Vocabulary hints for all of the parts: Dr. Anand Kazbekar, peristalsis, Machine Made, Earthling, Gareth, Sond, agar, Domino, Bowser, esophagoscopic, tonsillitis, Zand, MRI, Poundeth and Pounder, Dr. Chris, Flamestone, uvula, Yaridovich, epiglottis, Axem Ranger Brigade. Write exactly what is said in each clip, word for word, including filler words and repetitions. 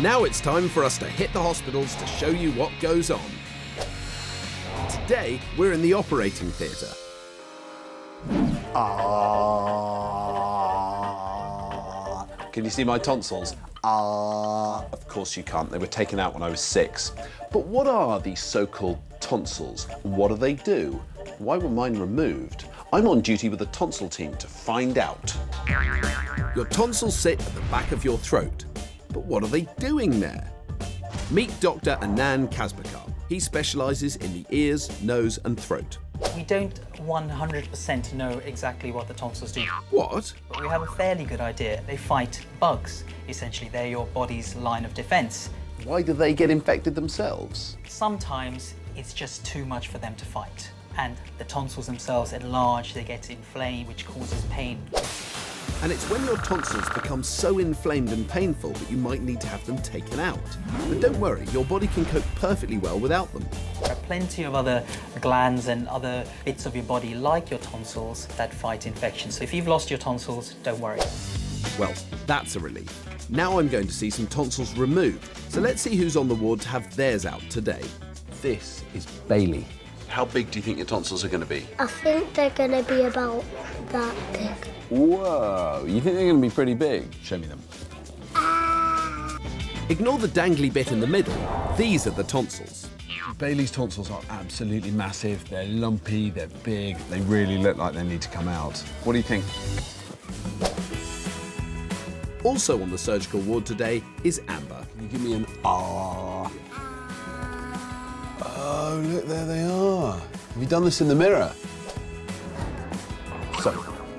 Now it's time for us to hit the hospitals to show you what goes on. Today, we're in the operating theatre. Ah. Can you see my tonsils? Ah. Of course you can't. They were taken out when I was six. But what are these so-called tonsils? What do they do? Why were mine removed? I'm on duty with the tonsil team to find out. Your tonsils sit at the back of your throat. But what are they doing there? Meet Doctor Anand Kazbekar. He specialises in the ears, nose and throat. We don't one hundred percent know exactly what the tonsils do. What? But we have a fairly good idea. They fight bugs. Essentially, they're your body's line of defence. Why do they get infected themselves? Sometimes it's just too much for them to fight. And the tonsils themselves enlarge, they get inflamed, which causes pain. And it's when your tonsils become so inflamed and painful that you might need to have them taken out. But don't worry, your body can cope perfectly well without them. There are plenty of other glands and other bits of your body, like your tonsils, that fight infection. So if you've lost your tonsils, don't worry. Well, that's a relief. Now I'm going to see some tonsils removed. So let's see who's on the ward to have theirs out today. This is Bailey. How big do you think your tonsils are going to be? I think they're going to be about that big. Whoa, you think they're going to be pretty big? Show me them. Ah. Ignore the dangly bit in the middle. These are the tonsils. Bailey's tonsils are absolutely massive. They're lumpy, they're big. They really look like they need to come out. What do you think? Also on the surgical ward today is Amber. Can you give me an ah? Oh, look, there they are. Have you done this in the mirror? So,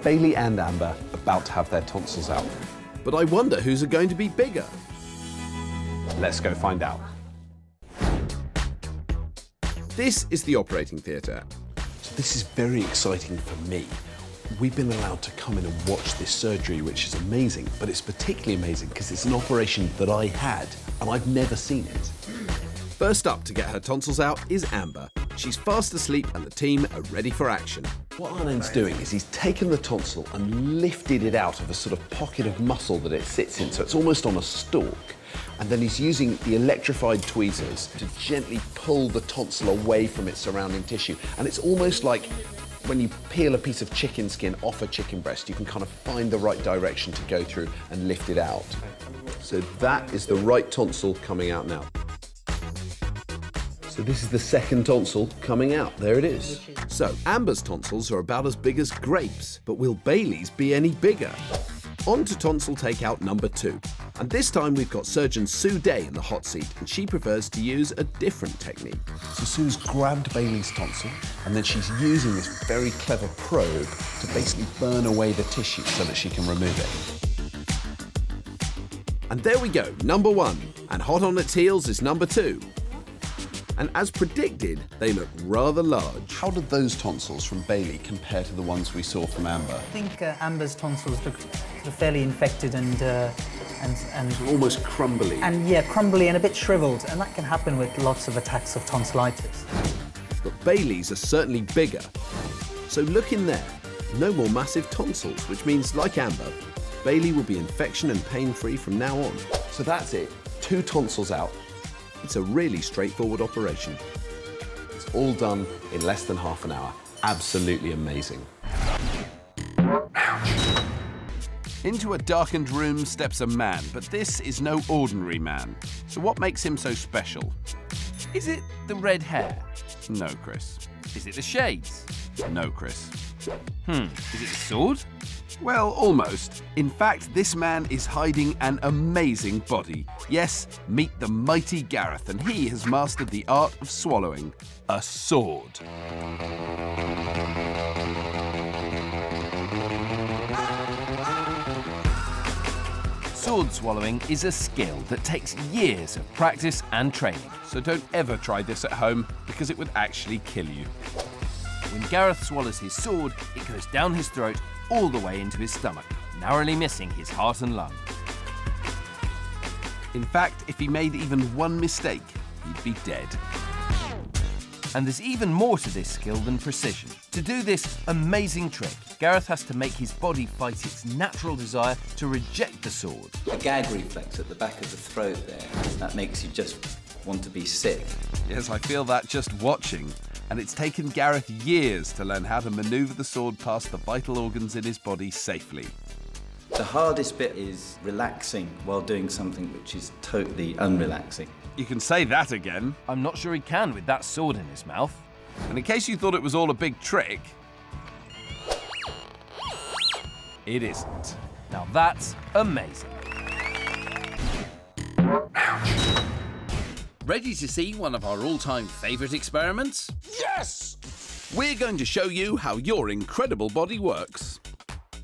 Bailey and Amber about to have their tonsils out. But I wonder whose are going to be bigger. Let's go find out. This is the operating theatre. So this is very exciting for me. We've been allowed to come in and watch this surgery, which is amazing, but it's particularly amazing because it's an operation that I had and I've never seen it. First up to get her tonsils out is Amber. She's fast asleep and the team are ready for action. What Anand's doing is he's taken the tonsil and lifted it out of a sort of pocket of muscle that it sits in, so it's almost on a stalk. And then he's using the electrified tweezers to gently pull the tonsil away from its surrounding tissue. And it's almost like when you peel a piece of chicken skin off a chicken breast, you can kind of find the right direction to go through and lift it out. So that is the right tonsil coming out now. So this is the second tonsil coming out. There it is. So Amber's tonsils are about as big as grapes, but will Bailey's be any bigger? On to tonsil takeout number two. And this time we've got surgeon Sue Day in the hot seat, and she prefers to use a different technique. So Sue's grabbed Bailey's tonsil, and then she's using this very clever probe to basically burn away the tissue so that she can remove it. And there we go, number one. And hot on its heels is number two. And as predicted, they look rather large. How did those tonsils from Bailey compare to the ones we saw from Amber? I think uh, Amber's tonsils look sort of fairly infected and, uh, and... and almost crumbly. And, yeah, crumbly and a bit shriveled, and that can happen with lots of attacks of tonsillitis. But Bailey's are certainly bigger. So look in there. No more massive tonsils, which means, like Amber, Bailey will be infection and pain-free from now on. So that's it. Two tonsils out. It's a really straightforward operation. It's all done in less than half an hour. Absolutely amazing. Into a darkened room steps a man, but this is no ordinary man. So what makes him so special? Is it the red hair? No, Chris. Is it the shades? No, Chris. Hmm, is it the sword? Well, almost. In fact, this man is hiding an amazing body. Yes, meet the mighty Gareth, and he has mastered the art of swallowing a sword. Sword swallowing is a skill that takes years of practice and training, so don't ever try this at home because it would actually kill you. When Gareth swallows his sword, it goes down his throat all the way into his stomach, narrowly missing his heart and lung. In fact, if he made even one mistake, he'd be dead. And there's even more to this skill than precision. To do this amazing trick, Gareth has to make his body fight its natural desire to reject the sword. The gag reflex at the back of the throat there, that makes you just want to be sick. Yes, I feel that just watching. And it's taken Gareth years to learn how to manoeuvre the sword past the vital organs in his body safely. The hardest bit is relaxing while doing something which is totally unrelaxing. You can say that again. I'm not sure he can with that sword in his mouth. And in case you thought it was all a big trick, it isn't. Now that's amazing. Ready to see one of our all-time favourite experiments? Yes! We're going to show you how your incredible body works.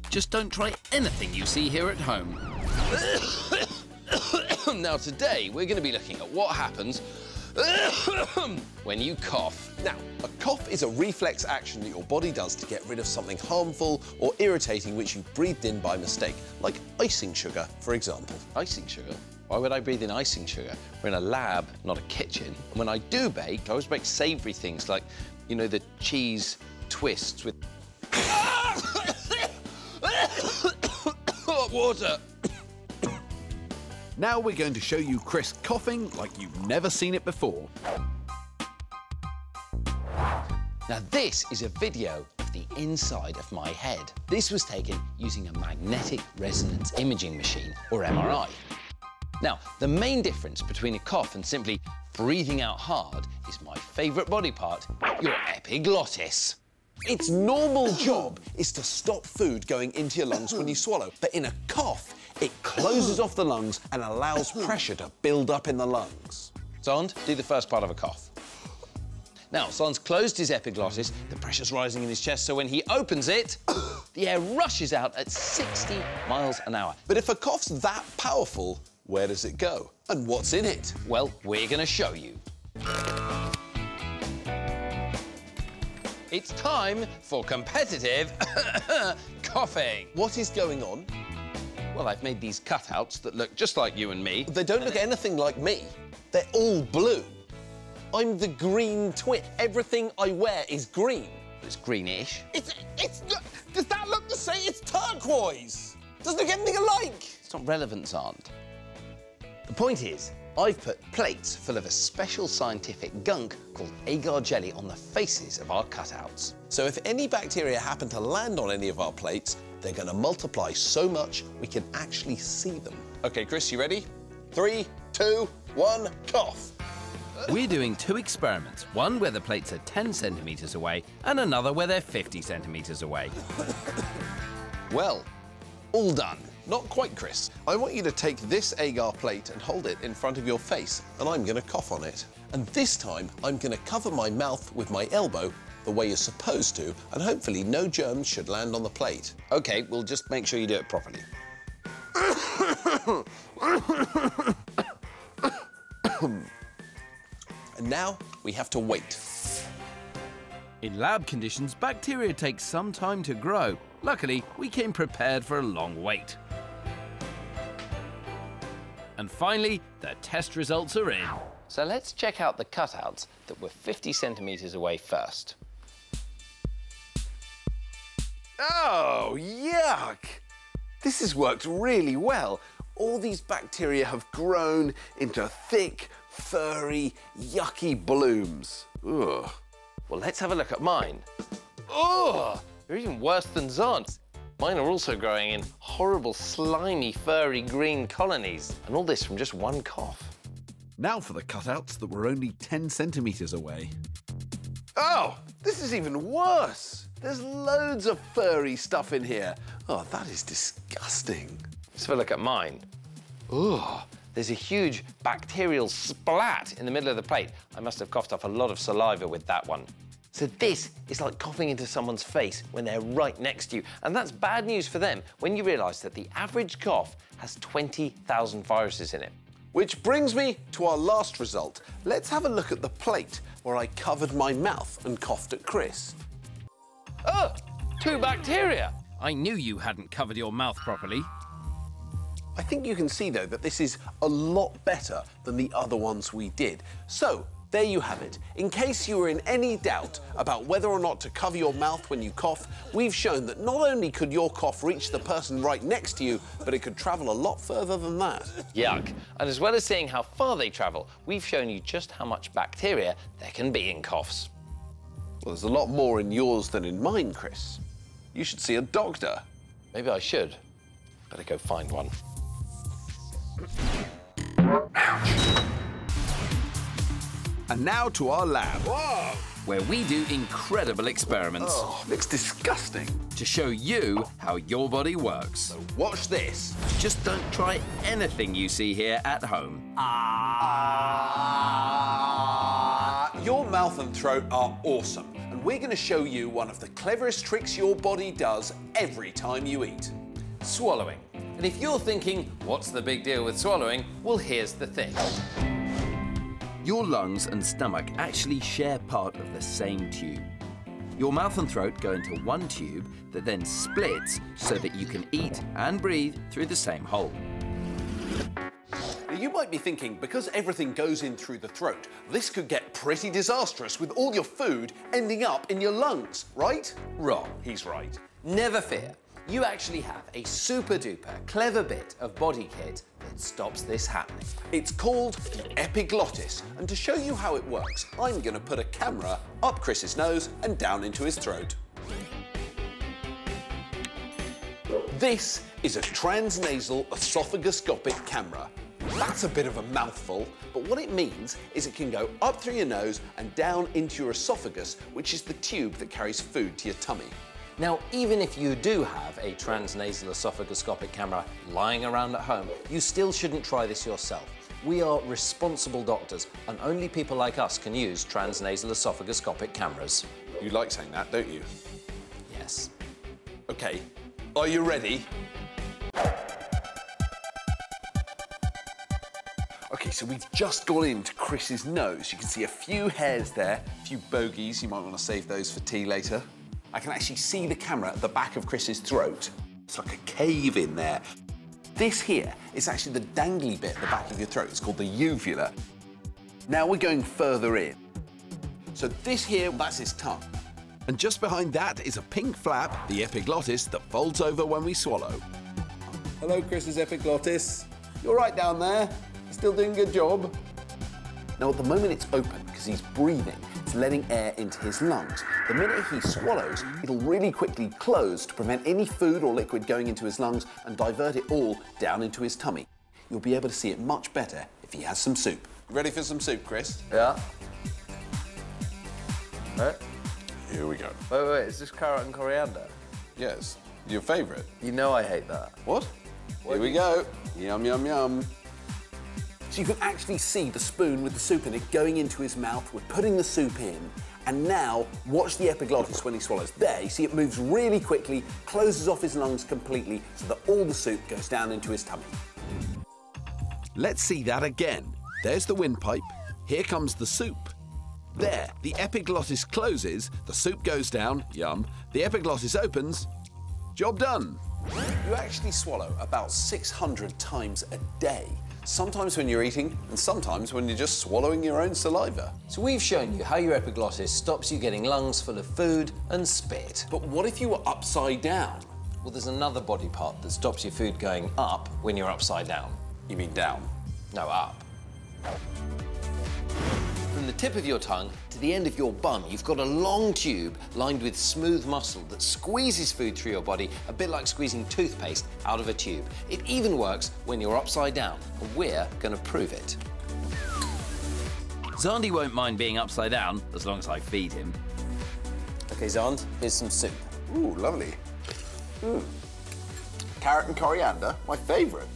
Just don't try anything you see here at home. Now today, we're going to be looking at what happens when you cough. Now, a cough is a reflex action that your body does to get rid of something harmful or irritating which you breathed in by mistake, like icing sugar, for example. Icing sugar? Why would I breathe in icing sugar? We're in a lab, not a kitchen. And when I do bake, I always bake savoury things like, you know, the cheese twists with water. Now we're going to show you Chris coughing like you've never seen it before. Now this is a video of the inside of my head. This was taken using a magnetic resonance imaging machine, or M R I. Now, the main difference between a cough and simply breathing out hard is my favourite body part, your epiglottis. Its normal job is to stop food going into your lungs when you swallow, but in a cough, it closes off the lungs and allows pressure to build up in the lungs. Sond, do the first part of a cough. Now, Sond's closed his epiglottis, the pressure's rising in his chest, so when he opens it, the air rushes out at sixty miles an hour. But if a cough's that powerful, where does it go? And what's in it? Well, we're going to show you. It's time for competitive coughing. What is going on? Well, I've made these cutouts that look just like you and me. They don't look anything like me. They're all blue. I'm the green twit. Everything I wear is green. It's greenish. It's... it's... Does that look the same? It's turquoise. Doesn't look anything alike. It's not relevant, Zand. The point is, I've put plates full of a special scientific gunk called agar jelly on the faces of our cutouts. So if any bacteria happen to land on any of our plates, they're going to multiply so much we can actually see them. OK, Chris, you ready? Three, two, one, cough. We're doing two experiments, one where the plates are ten centimetres away and another where they're fifty centimetres away. Well, all done. Not quite, Chris. I want you to take this agar plate and hold it in front of your face, and I'm going to cough on it. And this time, I'm going to cover my mouth with my elbow the way you're supposed to, and hopefully no germs should land on the plate. OK, we'll just make sure you do it properly. And now we have to wait. In lab conditions, bacteria take some time to grow. Luckily, we came prepared for a long wait. And finally, the test results are in. So let's check out the cutouts that were fifty centimetres away first. Oh, yuck! This has worked really well. All these bacteria have grown into thick, furry, yucky blooms. Ugh. Well, let's have a look at mine. Ugh! They're even worse than Zand's. Mine are also growing in horrible, slimy, furry green colonies. And all this from just one cough. Now for the cutouts that were only ten centimetres away. Oh, this is even worse. There's loads of furry stuff in here. Oh, that is disgusting. Let's have a look at mine. Ugh. There's a huge bacterial splat in the middle of the plate. I must have coughed up a lot of saliva with that one. So this is like coughing into someone's face when they're right next to you. And that's bad news for them when you realise that the average cough has twenty thousand viruses in it. Which brings me to our last result. Let's have a look at the plate where I covered my mouth and coughed at Chris. Oh, two bacteria. I knew you hadn't covered your mouth properly. I think you can see, though, that this is a lot better than the other ones we did. So There you have it. In case you were in any doubt about whether or not to cover your mouth when you cough, we've shown that not only could your cough reach the person right next to you, but it could travel a lot further than that. Yuck. And as well as seeing how far they travel, we've shown you just how much bacteria there can be in coughs. Well, there's a lot more in yours than in mine, Chris. You should see a doctor. Maybe I should. Better go find one. Ouch. And now to our lab, whoa, where we do incredible experiments. Oh, looks disgusting. To show you how your body works. So watch this. Just don't try anything you see here at home. Ah. Uh, your mouth and throat are awesome, and we're going to show you one of the cleverest tricks your body does every time you eat. Swallowing. And if you're thinking, what's the big deal with swallowing? Well, here's the thing. Your lungs and stomach actually share part of the same tube. Your mouth and throat go into one tube that then splits so that you can eat and breathe through the same hole. Now, you might be thinking, because everything goes in through the throat, this could get pretty disastrous with all your food ending up in your lungs, right? Wrong. He's right. Never fear. You actually have a super-duper clever bit of body kit that stops this happening. It's called an epiglottis, and to show you how it works, I'm going to put a camera up Chris's nose and down into his throat. This is a transnasal esophagoscopic camera. That's a bit of a mouthful, but what it means is it can go up through your nose and down into your esophagus, which is the tube that carries food to your tummy. Now, even if you do have a transnasal esophagoscopic camera lying around at home, you still shouldn't try this yourself. We are responsible doctors, and only people like us can use transnasal esophagoscopic cameras. You like saying that, don't you? Yes. OK. Are you ready? OK, so we've just gone into Chris's nose. You can see a few hairs there, a few bogies. You might want to save those for tea later. I can actually see the camera at the back of Chris's throat. It's like a cave in there. This here is actually the dangly bit at the back of your throat. It's called the uvula. Now we're going further in. So this here, that's his tongue. And just behind that is a pink flap, the epiglottis, that folds over when we swallow. Hello, Chris's epiglottis. You're right down there. Still doing a good job. Now, at the moment, it's open because he's breathing. Letting air into his lungs. The minute he swallows, it'll really quickly close to prevent any food or liquid going into his lungs and divert it all down into his tummy. You'll be able to see it much better if he has some soup. Ready for some soup, Chris? Yeah. Right. Here we go. Wait, wait, wait, is this carrot and coriander? Yes, your favourite. You know I hate that. What? What Here we go. Yum, yum, yum. So you can actually see the spoon with the soup in it going into his mouth. We're putting the soup in, and now watch the epiglottis when he swallows. There, you see it moves really quickly, closes off his lungs completely so that all the soup goes down into his tummy. Let's see that again. There's the windpipe. Here comes the soup. There, the epiglottis closes, the soup goes down, yum. The epiglottis opens, job done. You actually swallow about six hundred times a day. Sometimes when you're eating, and sometimes when you're just swallowing your own saliva. So we've shown you how your epiglottis stops you getting lungs full of food and spit. But what if you were upside down? Well, there's another body part that stops your food going up when you're upside down. You mean down? No, up. From the tip of your tongue to the end of your bum, you've got a long tube lined with smooth muscle that squeezes food through your body, a bit like squeezing toothpaste out of a tube. It even works when you're upside down, and we're going to prove it. Zandy won't mind being upside down as long as I feed him. OK, Zand, here's some soup. Ooh, lovely. Mm. Carrot and coriander, my favourite.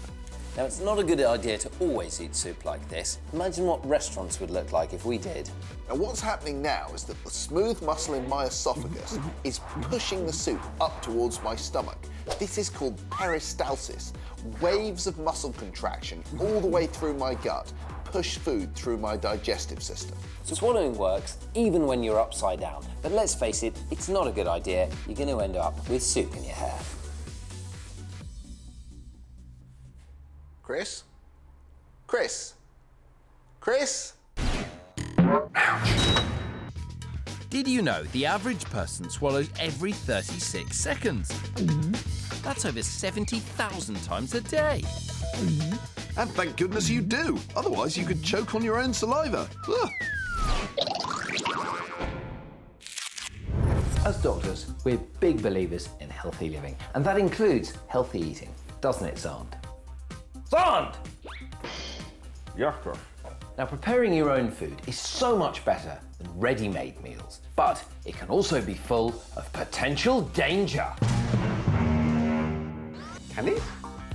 Now, it's not a good idea to always eat soup like this. Imagine what restaurants would look like if we did. Now, what's happening now is that the smooth muscle in my esophagus is pushing the soup up towards my stomach. This is called peristalsis. Waves of muscle contraction all the way through my gut push food through my digestive system. So swallowing works even when you're upside down. But let's face it, it's not a good idea. You're going to end up with soup in your hair. Chris? Chris? Chris? Did you know the average person swallows every thirty-six seconds? That's over seventy thousand times a day. And thank goodness you do. Otherwise, you could choke on your own saliva. Ugh. As doctors, we're big believers in healthy living, and that includes healthy eating, doesn't it, Zand? Zand! Yes, sir. Now, preparing your own food is so much better than ready-made meals, but it can also be full of potential danger. Can it?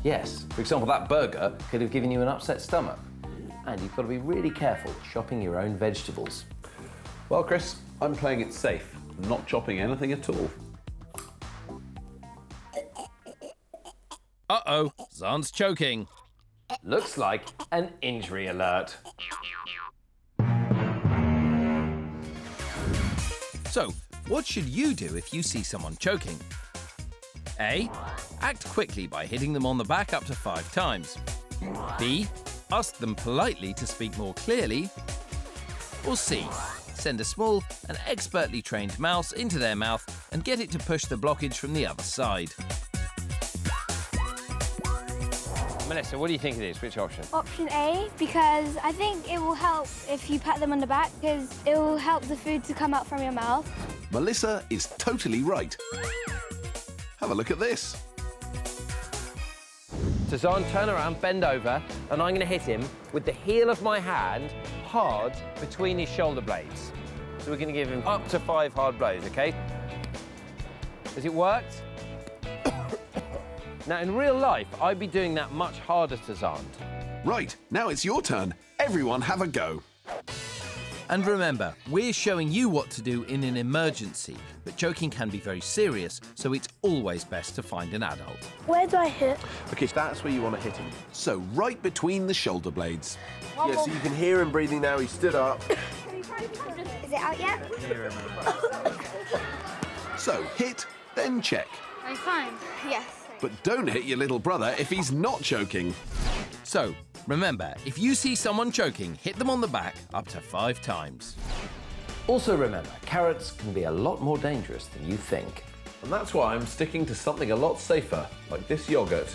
Yes. For example, that burger could have given you an upset stomach. And you've got to be really careful chopping your own vegetables. Well, Chris, I'm playing it safe, not chopping anything at all. Uh-oh, Zand's choking. Looks like an injury alert. So, what should you do if you see someone choking? A. Act quickly by hitting them on the back up to five times. B. Ask them politely to speak more clearly. Or C. Send a small and expertly trained mouse into their mouth and get it to push the blockage from the other side. Melissa, what do you think it is? Which option? Option A, because I think it will help if you pat them on the back, because it will help the food to come out from your mouth. Melissa is totally right. Have a look at this. So Zand, turn around, bend over, and I'm going to hit him with the heel of my hand hard between his shoulder blades. So we're going to give him up to five hard blows, OK? Has it worked? Now, in real life, I'd be doing that much harder to Zand. Right, now it's your turn. Everyone have a go. And remember, we're showing you what to do in an emergency, but choking can be very serious, so it's always best to find an adult. Where do I hit? OK, that's where you want to hit him. So, right between the shoulder blades. One yeah, more. So you can hear him breathing now. He stood up. Is it out yet? So, hit, then check. I'm fine, yes. But don't hit your little brother if he's not choking. So, remember, if you see someone choking, hit them on the back up to five times. Also remember, carrots can be a lot more dangerous than you think. And that's why I'm sticking to something a lot safer, like this yogurt.